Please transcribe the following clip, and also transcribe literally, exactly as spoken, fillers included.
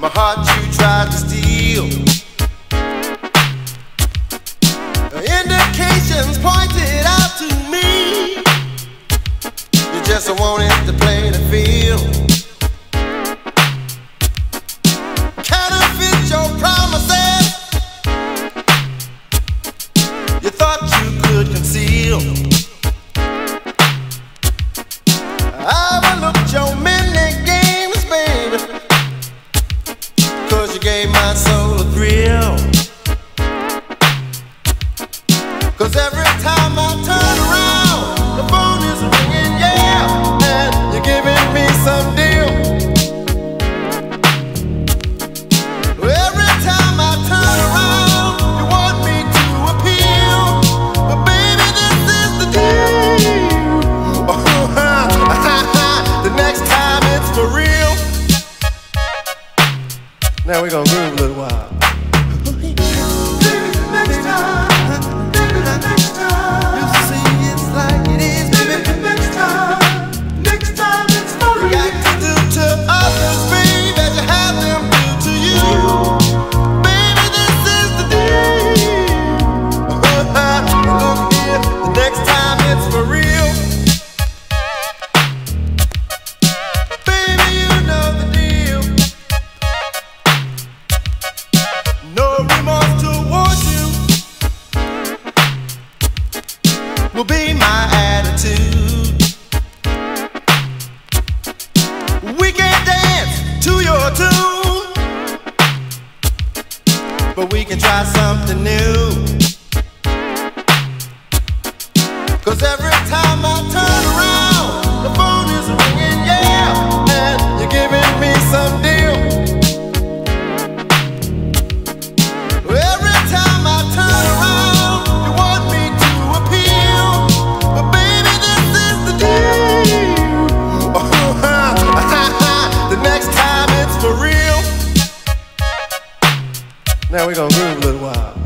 my heart you tried to steal. Indications pointed out to me, you just wanted to play the field. Counterfeit your promises, you thought you could conceal. Overlooked your many games, baby, 'cause you gave my soul a thrill. 'Cause every time I turn around, the phone is ringing, yeah, and you're giving me some deal. Every time I turn around, you want me to appeal, but baby, this is the deal. Oh, ha, ha, ha, the next time it's for real. Now we're gonna groove a little while. Will be my attitude. We can dance to your tune, but we can try something new. 'Cause every time I turn around, the phone is ringing, yeah, and you're giving me some deal. Every time I turn around, now we're gonna groove a little while.